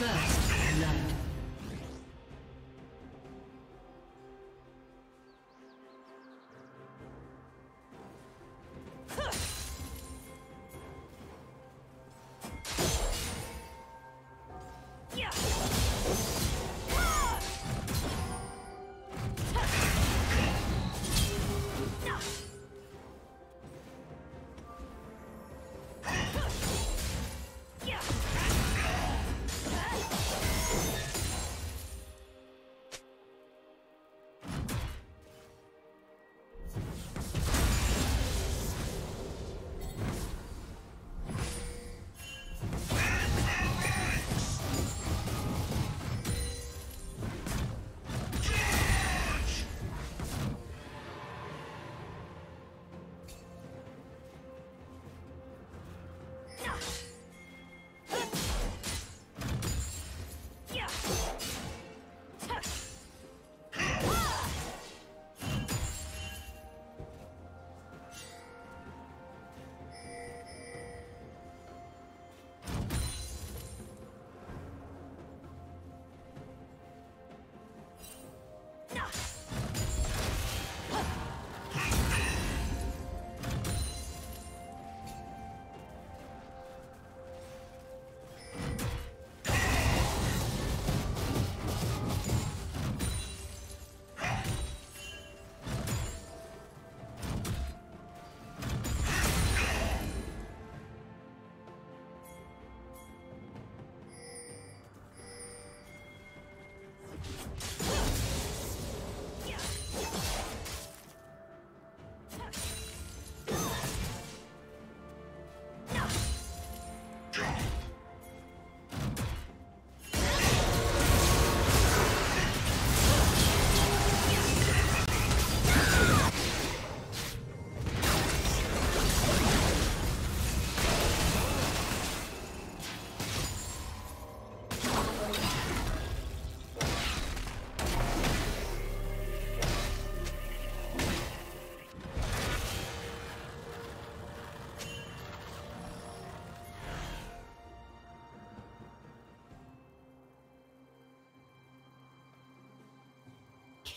First blood.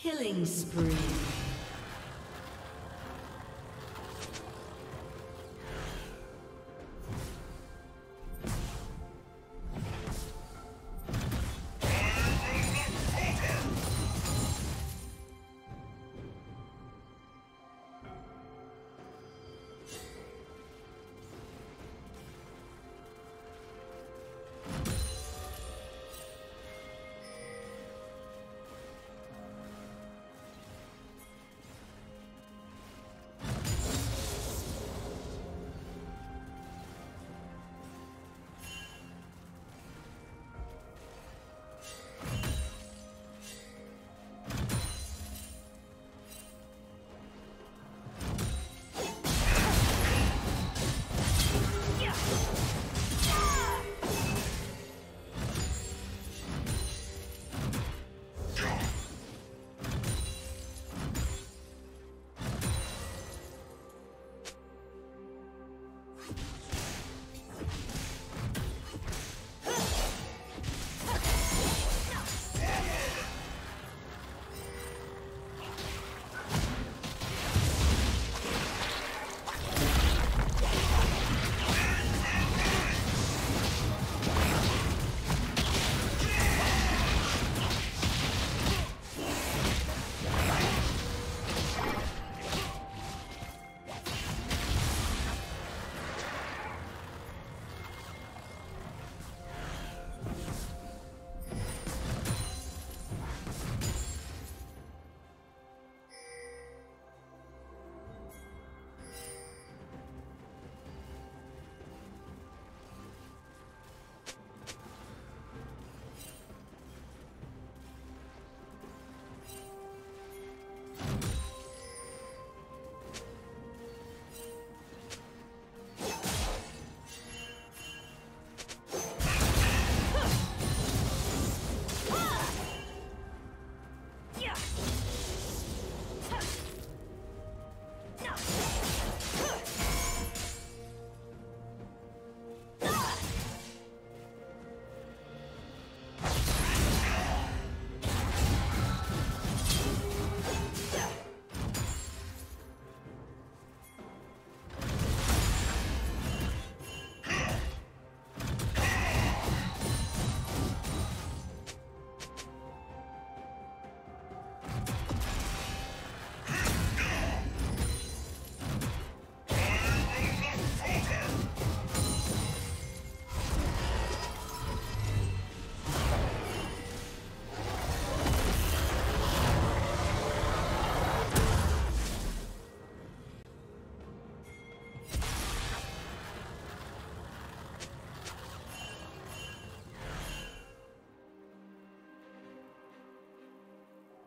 Killing spree.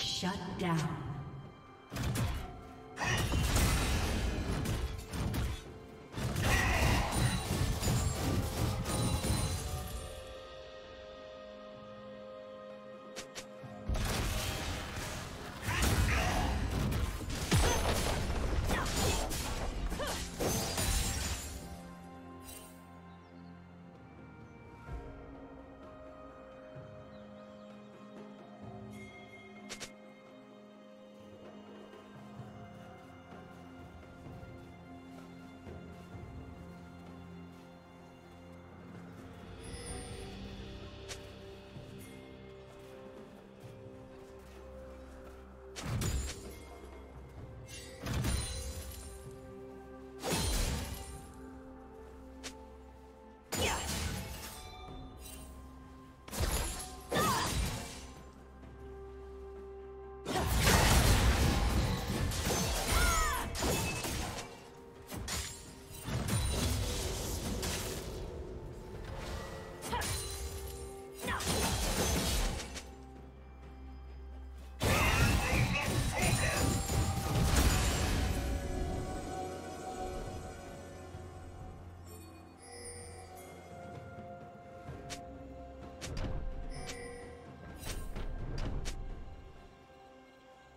Shut down.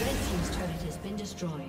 Red team's turret has been destroyed.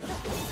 Destroyed.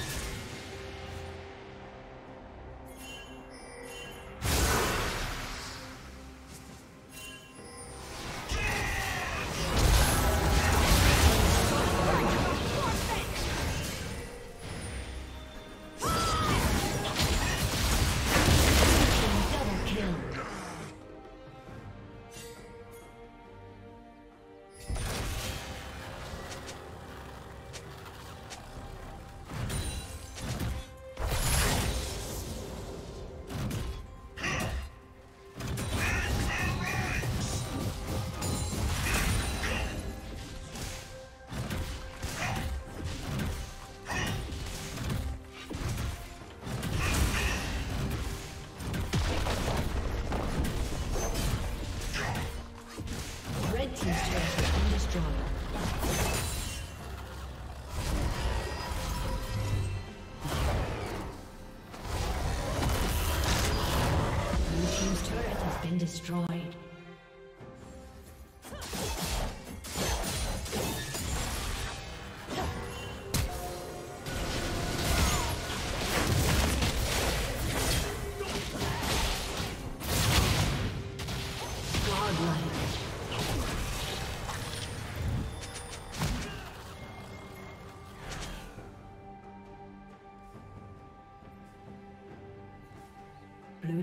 Blue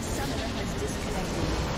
A summoner has disconnected.